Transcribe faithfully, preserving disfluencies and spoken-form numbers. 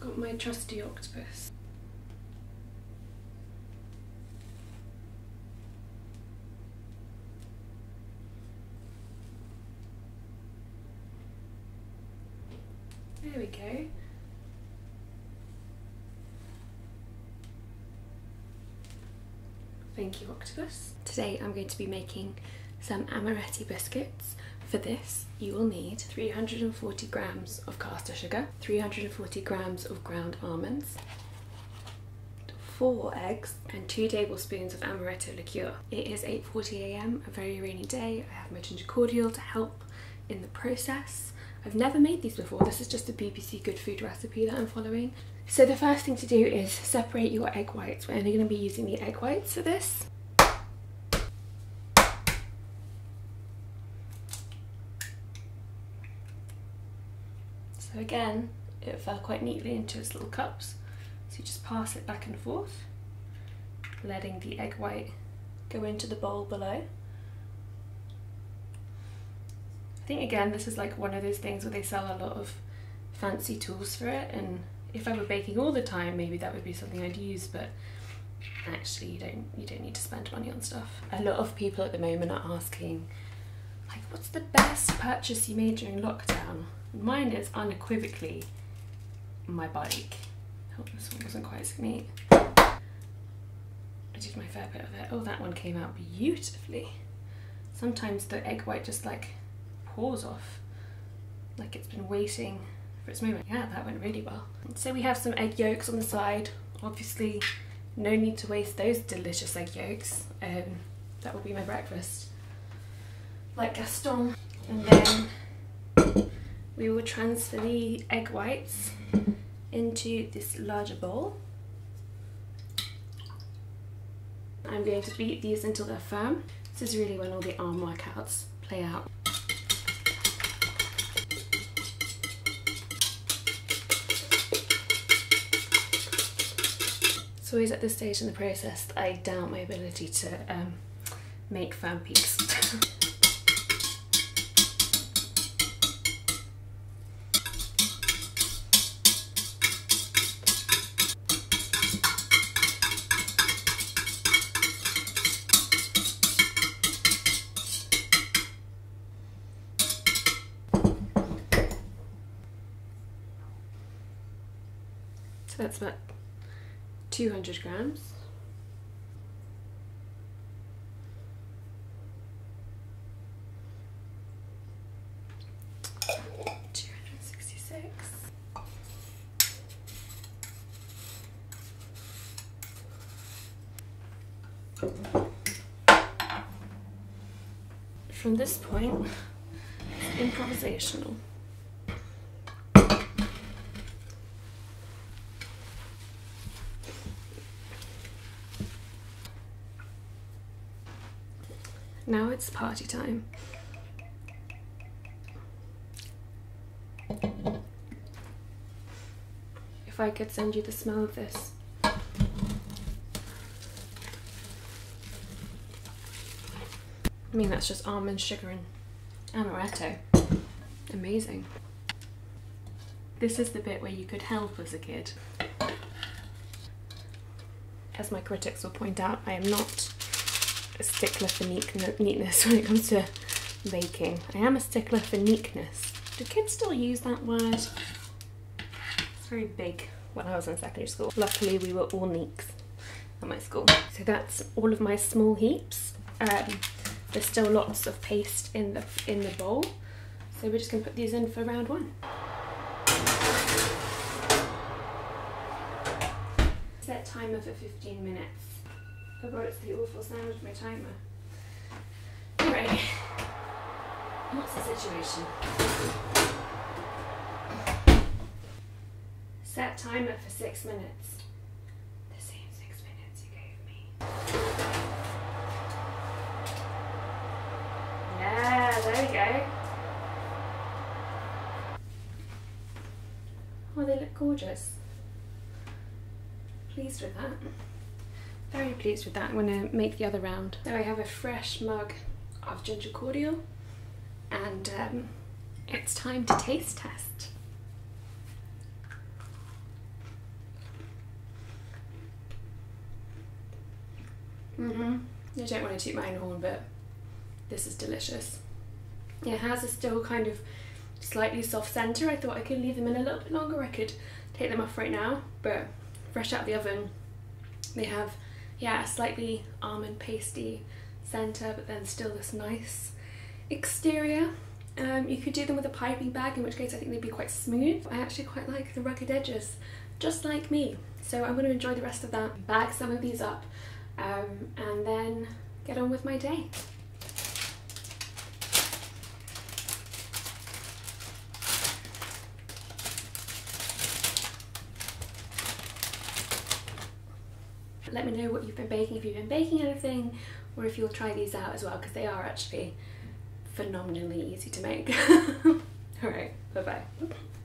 Got my trusty octopus. There we go. Thank you, octopus. Today I'm going to be making some amaretti biscuits. For this you will need three hundred forty grams of caster sugar, three hundred forty grams of ground almonds, four eggs and two tablespoons of amaretto liqueur. It is eight forty a m, a very rainy day. I have my ginger cordial to help in the process. I've never made these before, this is just a B B C Good Food recipe that I'm following. So the first thing to do is separate your egg whites. We're only going to be using the egg whites for this. So again, it fell quite neatly into its little cups. So you just pass it back and forth, letting the egg white go into the bowl below. I think again this is like one of those things where they sell a lot of fancy tools for it, and if I were baking all the time maybe that would be something I'd use, but actually you don't you don't need to spend money on stuff. A lot of people at the moment are asking like, what's the best purchase you made during lockdown? Mine is unequivocally my bike. I hope this one wasn't quite so neat. I did my fair bit of it. Oh, that one came out beautifully. Sometimes the egg white just like paws off, like it's been waiting for its moment. Yeah, that went really well. So we have some egg yolks on the side. Obviously no need to waste those delicious egg yolks. Um, that will be my breakfast, like Gaston. And then we will transfer the egg whites into this larger bowl. I'm going to beat these until they're firm. This is really when all the arm workouts play out. It's always at this stage in the process that I doubt my ability to um, make firm peaks. So that's about two hundred grams. two hundred sixty-six. From this point, it's improvisational. Now it's party time. If I could send you the smell of this. I mean, that's just almond sugar and amaretto. Amazing. This is the bit where you could help as a kid. As my critics will point out, I am not a stickler for neatness when it comes to baking. I am a stickler for neatness. Do kids still use that word? It's very big when I was in secondary school. Luckily we were all neeks at my school. So that's all of my small heaps. Um, there's still lots of paste in the, in the bowl. So we're just gonna put these in for round one. Set timer for fifteen minutes. I brought it to the awful sound of my timer. Alright, what's the situation? Set timer for six minutes. The same six minutes you gave me. Yeah, there we go. Oh, they look gorgeous. Pleased with that. Very pleased with that. I'm going to make the other round. So I have a fresh mug of ginger cordial, and um, it's time to taste test. Mm-mm. I don't want to toot my own horn, but this is delicious. It has a still kind of slightly soft centre. I thought I could leave them in a little bit longer. I could take them off right now, but fresh out of the oven, they have, yeah, a slightly almond pasty centre, but then still this nice exterior. Um, you could do them with a piping bag, in which case I think they'd be quite smooth. I actually quite like the rugged edges, just like me. So I'm going to enjoy the rest of that, bag some of these up, um, and then get on with my day. Let me know what you've been baking, if you've been baking anything, or if you'll try these out as well, because they are actually phenomenally easy to make. All right, bye-bye.